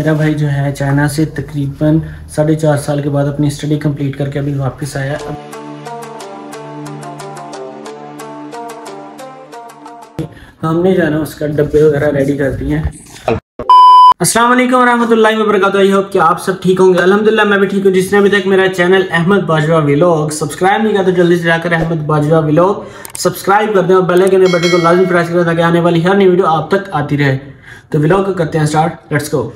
मेरा भाई जो है चाइना से तकरीबन 4.5 साल के बाद अपनी स्टडी कंप्लीट करके अभी वापस आया। हमने जाना उसका डब्बे वगैरह रेडी कर दिए हैं। अस्सलाम वालेकुम वरहमतुल्लाहि वबरकातुहू। आई होप कि आप सब ठीक होंगे। अल्हम्दुलिल्लाह मैं भी ठीक हूँ। जिसने अभी तक मेरा channel Ahmad Bajwa vlog subscribe नहीं किया तो जल्दी से जाकर अहमद बाजवा व्लॉग सब्सक्राइब कर दें और बेल आइकन के बटन को लाजमी प्रेस करें ताकि आने वाली हर नई वीडियो आप तक आती रहे। तो व्लॉग करते हैं स्टार्ट, लेट्स गो।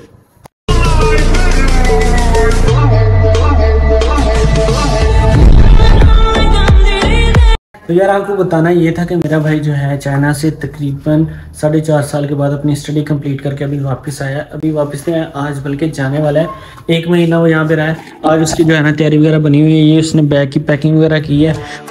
तो यार आपको बताना ये था कि मेरा भाई जो है चाइना से तकरीबन 4.5 साल के बाद अपनी स्टडी कंप्लीट करके अभी वापस आया। अभी वापस नहीं आया आज, बल्कि जाने वाला है। 1 महीना वो यहाँ पे रहा है। आज उसकी जो है ना तैयारी वगैरह बनी हुई है। ये उसने बैग की पैकिंग वगैरह की है।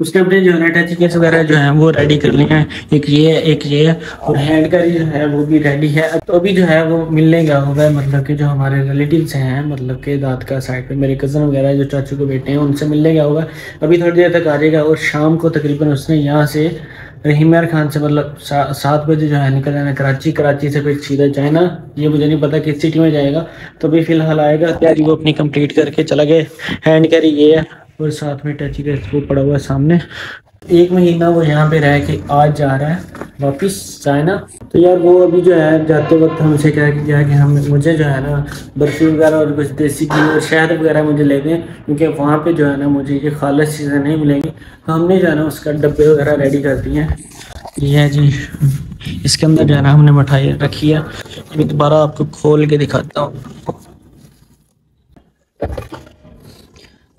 उसने अपने जो है अटैच केस वगैरह जो है वो रेडी कर लिए हैं। एक ये है और हैंड का जो है वो भी रेडी है। तो अभी जो है वो मिलने गया होगा, मतलब कि जो हमारे रिलेटिव्स हैं, मतलब कि दाद का साइड पे मेरे कज़न वगैरह जो चाचू के बेटे हैं उनसे मिलने गया होगा। अभी थोड़ी देर तक आ जाएगा और शाम को तकरीबन उसने यहाँ से रहीमार खान से मतलब 7 बजे जो है निकल जाना कराची। कराची से फिर सीधा चाइना, ये मुझे नहीं पता किस सिटी में जाएगा। तो अभी फ़िलहाल आएगा, तैयारी वो अपनी कंप्लीट करके चला गया। हैंड कैरी ये है और साथ में टैची का वो पड़ा हुआ है सामने। 1 महीना वो यहाँ पे रह के आज जा रहा है वापस चाइना। तो यार वो अभी जो है जाते वक्त हमसे कहा गया कि हम मुझे जो है ना बर्फ़ी वगैरह और कुछ देसी घी और शहद वगैरह मुझे ले दें, क्योंकि वहाँ पे जो है ना मुझे ये खालस चीज़ें नहीं मिलेंगी। हमने जो है ना उसका डब्बे वगैरह रेडी कर दिए हैं। ये है जी, इसके अंदर जो है ना हमने मिठाई रखी है। अभी दोबारा आपको खोल के दिखाता हूँ।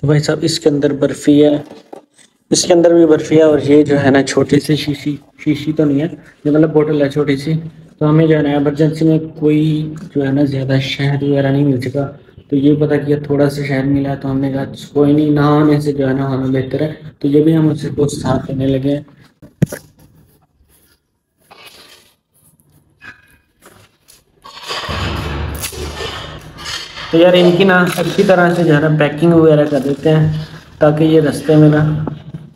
तो भाई साहब इसके अंदर बर्फ़ी है, इसके अंदर भी बर्फ़ी है और ये जो है ना छोटी सी शीशी तो नहीं है, ये मतलब बोतल है छोटी सी। तो हमें जो है ना एमरजेंसी में कोई जो है ना ज़्यादा शहद वगैरह नहीं मिल सका। तो ये पता किया थोड़ा सा शहद मिला, तो हमने कहा कोई नहीं, ना होने से जो है ना हमें बेहतर है। तो ये भी हम उससे कुछ साथ करने लगे हैं। तो यार इनकी ना अच्छी तरह से जो है ना पैकिंग वगैरह कर देते हैं ताकि ये रास्ते में ना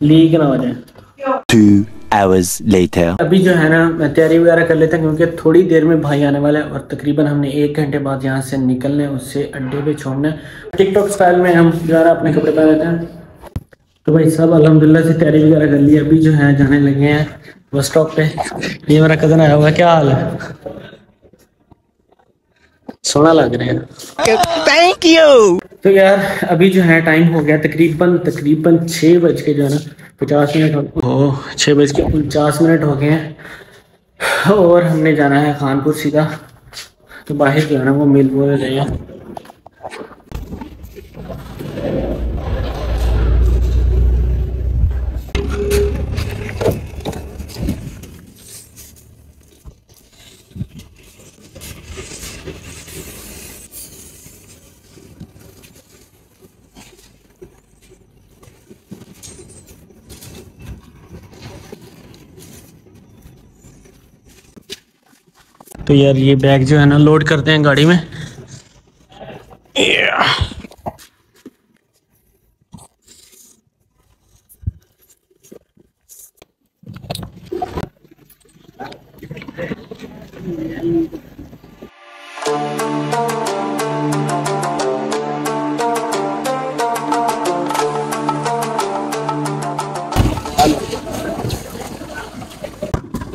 लीक ना हो जाए। 2 hours later अभी जो है ना तैयारी वगैरह कर लेते हैं, क्योंकि थोड़ी देर में भाई आने वाला है और तकरीबन हमने 1 घंटे बाद यहाँ से निकलना है, उससे अड्डे पे छोड़ना है। टिकटॉक स्टाइल में हम जो है अपने कपड़े पहन लेते हैं। तो भाई साहब अलहमदुल्ला से तैयारी वगैरह कर ली। अभी जो है जाने लगे हैं बस स्टॉप पे। ये मेरा कज़न आया हुआ, क्या हाल है? सोना लग रहा है। Thank you. तो यार अभी जो है टाइम हो गया तकरीबन 6 बज के जो है ना 50 मिनट हो 6 बज के 49 मिनट हो गए हैं और हमने जाना है खानपुर सीधा। तो बाहर जो है ना वो मिल बोल रहे हैं। तो यार ये बैग जो है ना लोड करते हैं गाड़ी में।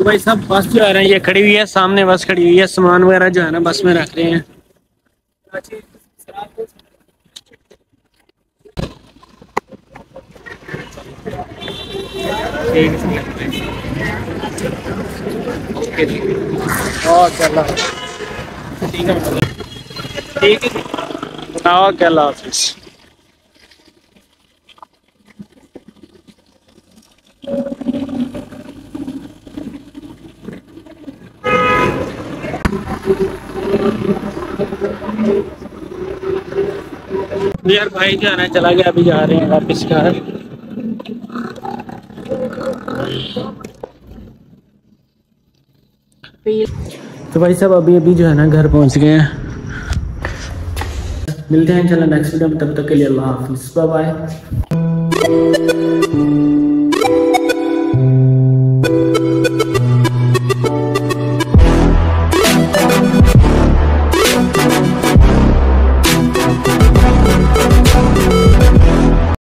भाई साहब बस जो आ रहे हैं ये खड़ी हुई है सामने, बस खड़ी हुई है। सामान वगैरह जो है ना बस में रख रहे हैं। ओके अल्लाह हाफिज। यार भाई जो आना चला गया, अभी जा रहे हैं वापस घर। तो भाई साहब अभी जो है ना घर पहुंच गए हैं। मिलते हैं इंशाल्लाह नेक्स्ट वीडियो में, तब तक के लिए अल्लाह हाफिज़, बाय बाय।